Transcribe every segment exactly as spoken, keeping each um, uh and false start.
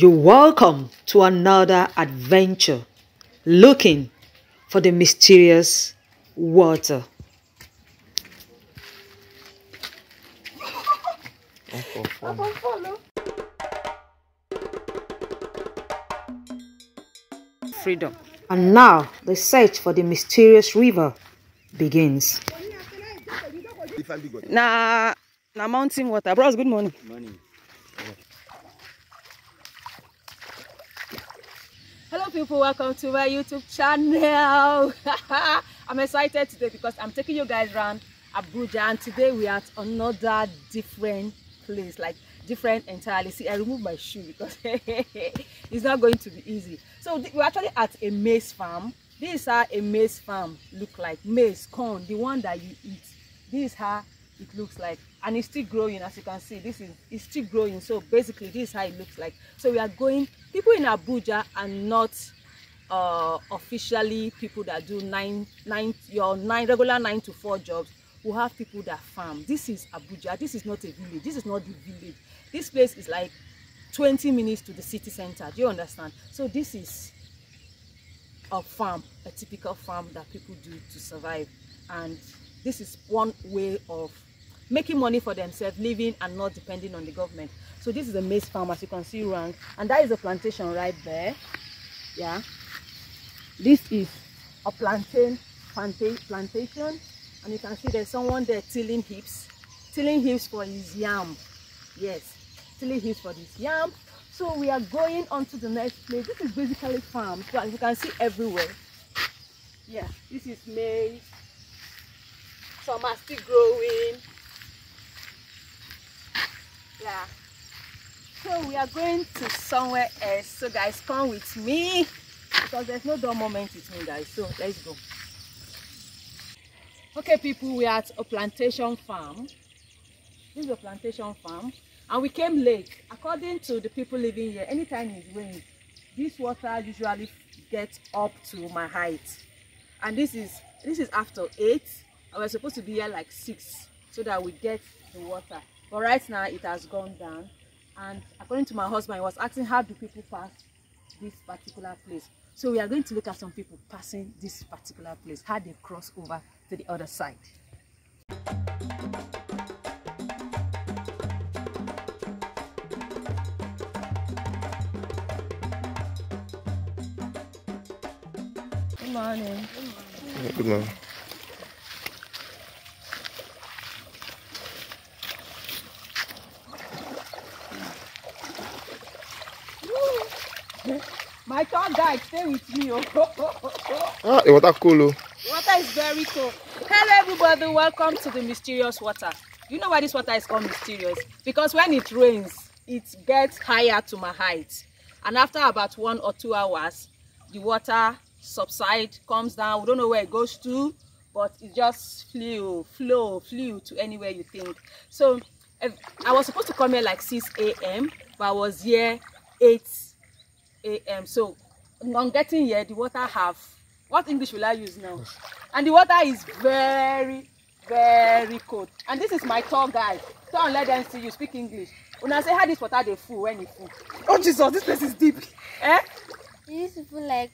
You're welcome to another adventure looking for the mysterious water. Freedom. And now the search for the mysterious river begins. Nah, nah, mountain water. Bros, good morning. Morning. Hello people, welcome to my YouTube channel. I'm excited today because I'm taking you guys around Abuja, and today we are at another different place, like different entirely. See, I removed my shoe because it's not going to be easy. So we're actually at a maize farm. These are a maize farm, look like maize, corn, the one that you eat. This is how it looks like, and it's still growing. As you can see, this is it's still growing. So basically this is how it looks like. So we are going, people in Abuja are not uh officially people that do nine nine your nine regular nine to four jobs. We have people that farm. This is Abuja. This is not a village. This is not the village. This place is like twenty minutes to the city center. Do you understand? So this is a farm, a typical farm that people do to survive, and this is one way of making money for themselves, living and not depending on the government. So this is a maize farm, as you can see around, and that is a plantation right there. Yeah, this is a plantain planta plantation, and you can see there's someone there tilling heaps, tilling heaps for his yam. Yes, tilling heaps for this yam. So we are going on to the next place. This is basically farm, so as you can see everywhere. Yeah, this is maize. Some are still growing. Yeah, so we are going to somewhere else. So guys, come with me because there's no dull moment with me, guys. So let's go. Okay people, we are at a plantation farm. This is a plantation farm, and we came late. According to the people living here, anytime it rains, this water usually gets up to my height, and this is this is after eight. And we're supposed to be here like six so that we get the water, but right now it has gone down. And according to my husband, he was asking how do people pass this particular place. So we are going to look at some people passing this particular place, how they cross over to the other side. Good morning. Good morning. My tour guide, stay with me. Oh, oh, oh, oh. Ah, the water cool. Oh. The water is very cool. Hello everybody, welcome to the mysterious water. You know why this water is called mysterious? Because when it rains, it gets higher to my height. And after about one or two hours, the water subsides, comes down. We don't know where it goes to, but it just flew, flow, flew to anywhere you think. So I was supposed to come here like six A M, but I was here eight A M So on getting here, the water have, what English will I use now? And the water is very, very cold. And this is my tour guide. Don't let them see you speak English. When I say how this water they full, when it full. Oh Jesus, this place is deep. Eh? This is like.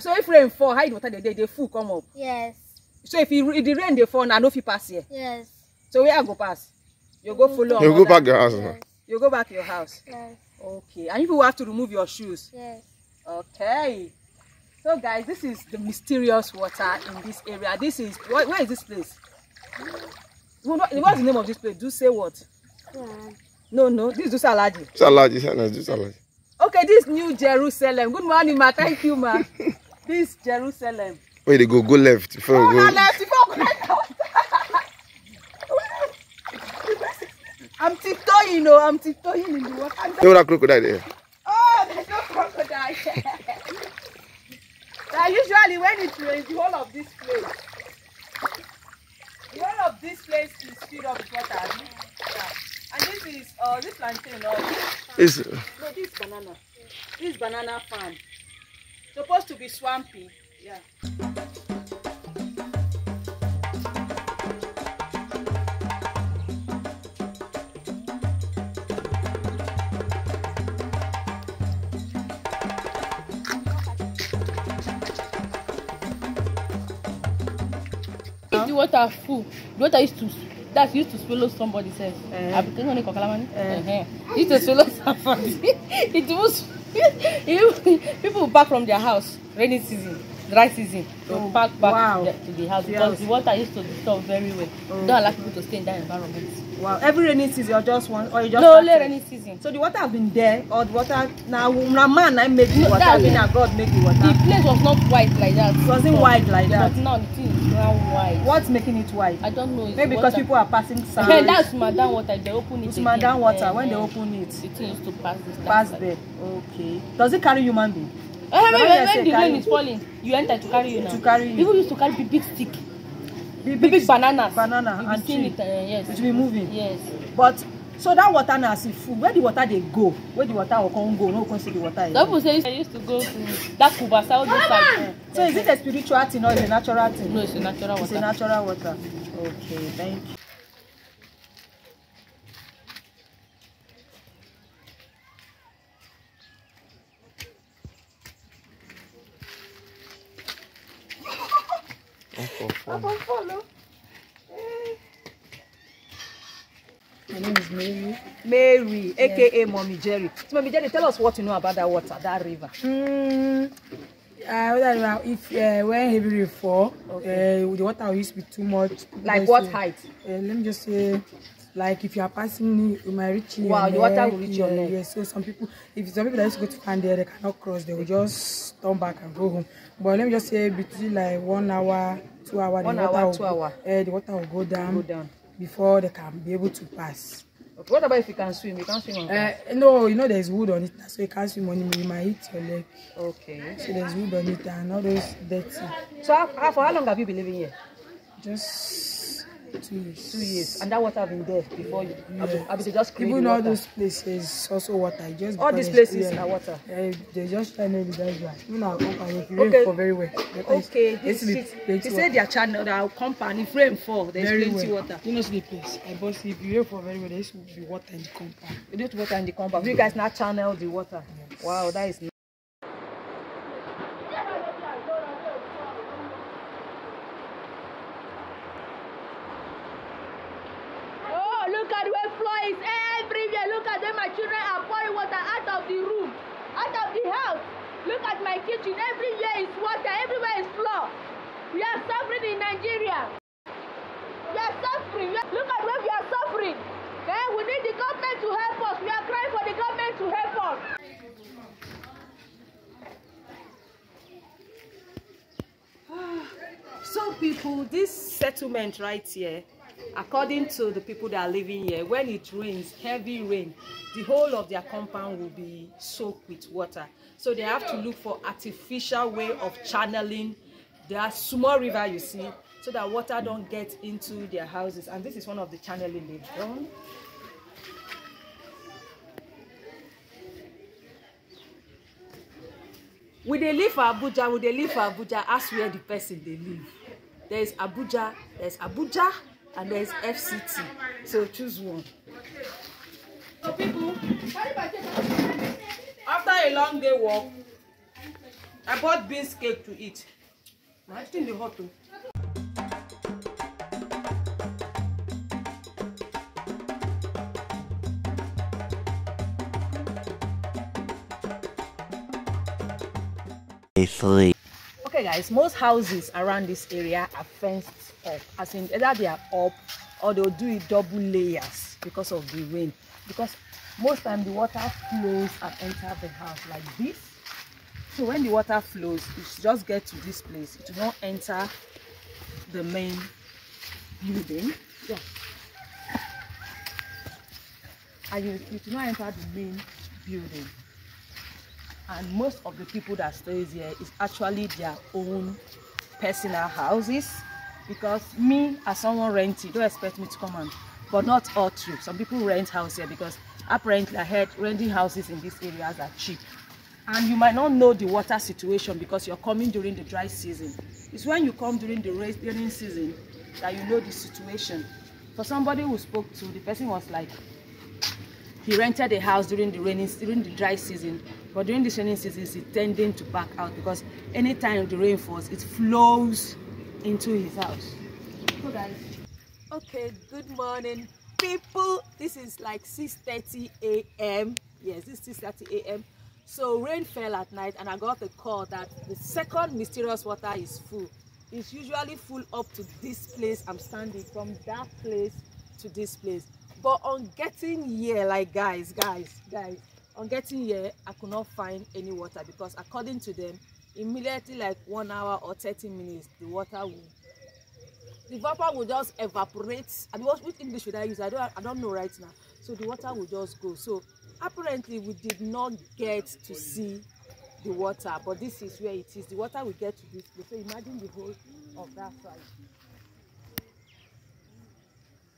So if rain fall, how the water they, they, they full come up? Yes. So if, it, if the rain they fall, now no fi pass here. Yes. So where I go pass? You go follow. You go back your house. Yes. You go back to your house? Yes. Okay. And you will have to remove your shoes? Yes. Okay. So guys, this is the mysterious water in this area. This is, where, where is this place? What's the name of this place? Do say what? Yeah. No, no. This is Dusalaji. Dusalaji. Dusalaji. Okay, this is New Jerusalem. Good morning, ma. Thank you, ma. This is Jerusalem. Wait, they go, go left. Before oh, go. No, left. Before go left. I'm tiptoeing, you know, I'm tiptoeing in the water. There's no crocodile there. Oh, there's no crocodile there. Now, usually when it rains, the whole of this place, the whole of this place is filled up with water. Yeah. And this is, uh, this plantain, or this, uh, no, this banana, this banana farm, supposed to be swampy, yeah. water full. The water used to that's used to swallow somebody says. Uh, uh, used to swallow somebody. It was people back from their house, rainy season, dry season, oh, back back wow. to, the, to the house because yes. the water used to disturb very well. Oh. Don't allow people to stay in that environment. Wow, every rainy season or just one or you just no only rainy season. So the water has been there or the water now now man I make the no, water been yeah. God make the water. The place was not white like that. It wasn't so, white like that. But now the thing is now white. What's making it white? I don't know. Maybe water. Because people are passing sand. Yeah, that's Madam water. They open it. It's Madam water yeah, when yeah. they open it. It used to pass this pass like there. Okay. Does it carry human being? Uh, when, when, when the rain is falling, you enter to carry you now. To carry you. People used to carry big, big stick, big, big, big bananas. Banana and tree, it, uh, yes. Which will be moving. Yes. But so that water now is food. Where the water they go? Where the water will come go? No one can see the water. Some people say they used to go to that Kubasa side. So is it a spiritual thing or is it a natural thing? No, it's a natural water. It's a natural water. Okay, thank you. Follow. My name is Mary. Mary, yes. A K A Mommy Jerry. So, Mommy Jerry, tell us what you know about that water, that river. Mm, uh, if uh, when heavy rain fall, okay. uh, the water used to be too much. Like what say, height? Uh, let me just say, like if you are passing, it might reach you. Wow, the water neck, will reach your neck. Yes. Yeah, so some people, if some people that used to go to find there, they cannot cross. They will just turn back and go home. But let me just say, between like one hour. Two hour, One the water hour, will, two hour. Uh, the water will go down, go down before they can be able to pass. Okay. What about if you can swim? You can't swim on uh, No, you know there's wood on it, so you can't swim on it. You might hit your leg. Okay. So there's wood on it and all those dirty. So how, how, for how long have you been living here? Just two years. Two years. And that water have been there before you? Yeah. Have you just Even the all those places also water. Just all these places are water? Uh, they just try to that's why. Even our company, we rain for very well. Okay, this is it. They say their channel, their company, if rain fall, there's very plenty well. Water. You know the place. I bought if you rain for very well, there used to be water in the compound. You need water in the compound. You guys now channel the water. Yes. Wow, that is nice. Settlement right here, according to the people that are living here, when it rains, heavy rain, the whole of their compound will be soaked with water. So they have to look for artificial way of channeling their small river, you see, so that water don't get into their houses. And this is one of the channeling they've done. When they live for Abuja, when they live for Abuja, ask where the person they live. There is Abuja, there is Abuja, and there is F C T. So choose one. After a long day walk, I bought beans cake to eat. I think the hot too. Three. Okay guys, most houses around this area are fenced up, as in either they are up or they'll do it double layers because of the rain, because most time the water flows and enters the house like this. So when the water flows, it just gets to this place, it will not enter the main building. Yeah. And it will not enter the main building. And most of the people that stays here is actually their own personal houses, because me as someone renting, don't expect me to come on, but not all true. Some people rent house here because apparently I heard renting houses in these areas are cheap, and you might not know the water situation because you're coming during the dry season. It's when you come during the rainy season that you know the situation. For somebody who spoke to, the person was like, he rented a house during the rainy, during the dry season, but during the rainy season, he's tending to back out because anytime the rain falls, it flows into his house. Okay, good morning, people. This is like six thirty a m Yes, this is six thirty a m So rain fell at night, and I got a call that the second mysterious water is full. It's usually full up to this place I'm standing, from that place to this place. But on getting here, like guys, guys, guys, on getting here, I could not find any water because according to them, immediately like one hour or thirty minutes, the water will. The vapor will just evaporate. I mean, what which English should I use? I don't, I don't know right now. So the water will just go. So apparently we did not get to see the water, but this is where it is. The water will get to this place. So imagine the whole of that side.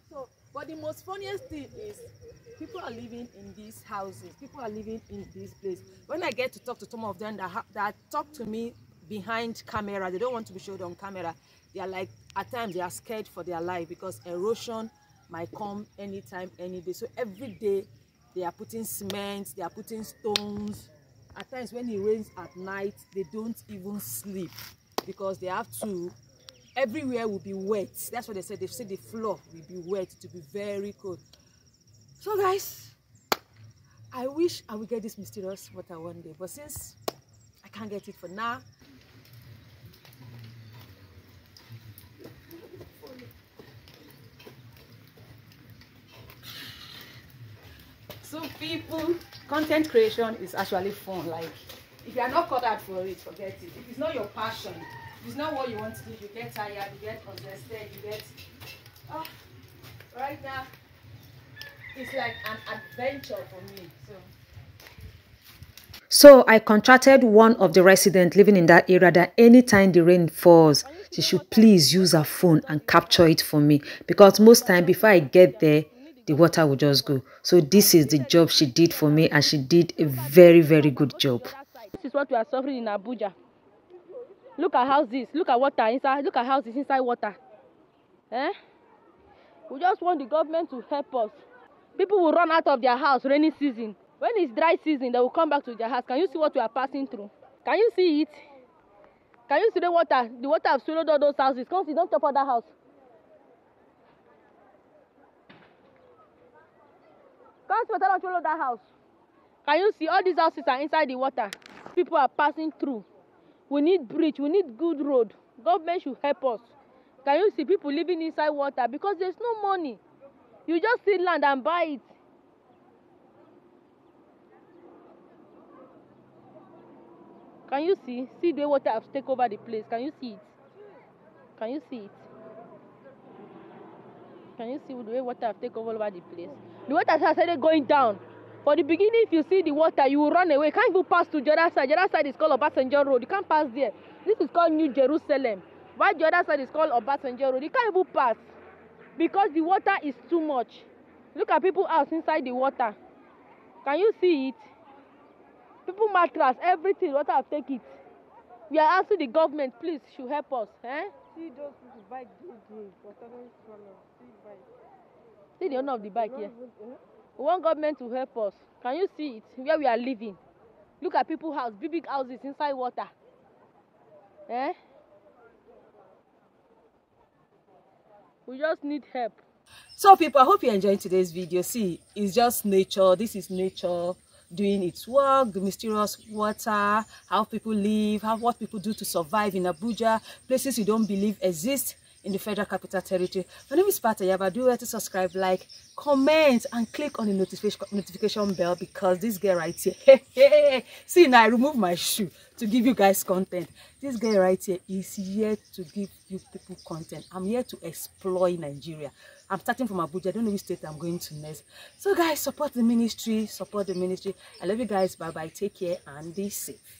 So, but the most funniest thing is people are living in these houses. People are living in this place. When I get to talk to some of them that, that talk to me behind camera, they don't want to be showed on camera. They are like, at times they are scared for their life because erosion might come anytime, any day. So every day they are putting cement, they are putting stones. At times when it rains at night, they don't even sleep because they have to, everywhere will be wet. That's what they said. They said the floor will be wet, to be very cold. So guys, I wish I would get this mysterious water one day, but since I can't get it for now, so people, content creation is actually fun. Like, if you are not cut out for it, forget it. If it's not your passion, if it's not what you want to do, you get tired, you get congested, you get... Oh, right now, it's like an adventure for me. So. so I contracted one of the residents living in that area that anytime the rain falls, she should please use her phone and capture it for me. Because most time, before I get there, the water will just go. So this is the job she did for me, and she did a very, very good job. This is what we are suffering in Abuja. Look at houses. Look at water inside. Look at houses inside water. Eh? We just want the government to help us. People will run out of their house rainy season. When it's dry season, they will come back to their house. Can you see what we are passing through? Can you see it? Can you see the water? The water has swallowed all those houses. Come see, don't topple that house. Water follow that house. Can you see all these houses are inside the water? People are passing through. We need bridge. We need good road. Government should help us. Can you see people living inside water because there's no money? You just see land and buy it. Can you see? See the water has taken over the place. Can you see it? Can you see it? Can you see the way water have taken all over the place? The water has started going down. For the beginning, if you see the water, you will run away. You can't even pass to the other side. The other side is called Obasanjo Road. You can't pass there. This is called New Jerusalem. While the other side is called Obasanjo Road. You can't even pass because the water is too much. Look at people out inside the water. Can you see it? People mattress, everything. Water have taken it. We are asking the government, please, should help us. Eh? See those people buy good water. See the owner of the bike here. We want government to help us. Can you see it? Where we are living. Look at people's house, big big houses inside water. Eh? We just need help. So people, I hope you enjoyed today's video. See, it's just nature. This is nature doing its work, the mysterious water, how people live, how what people do to survive in Abuja, places you don't believe exist in the Federal Capital Territory. My name is Patt Eyaba. Do well to subscribe, like, comment, and click on the notification notification bell because this girl right here, see now I remove my shoe to give you guys content. This girl right here is here to give you people content. I'm here to explore Nigeria. I'm starting from Abuja. I don't know which state I'm going to next. So guys, support the ministry. Support the ministry. I love you guys. Bye bye. Take care and be safe.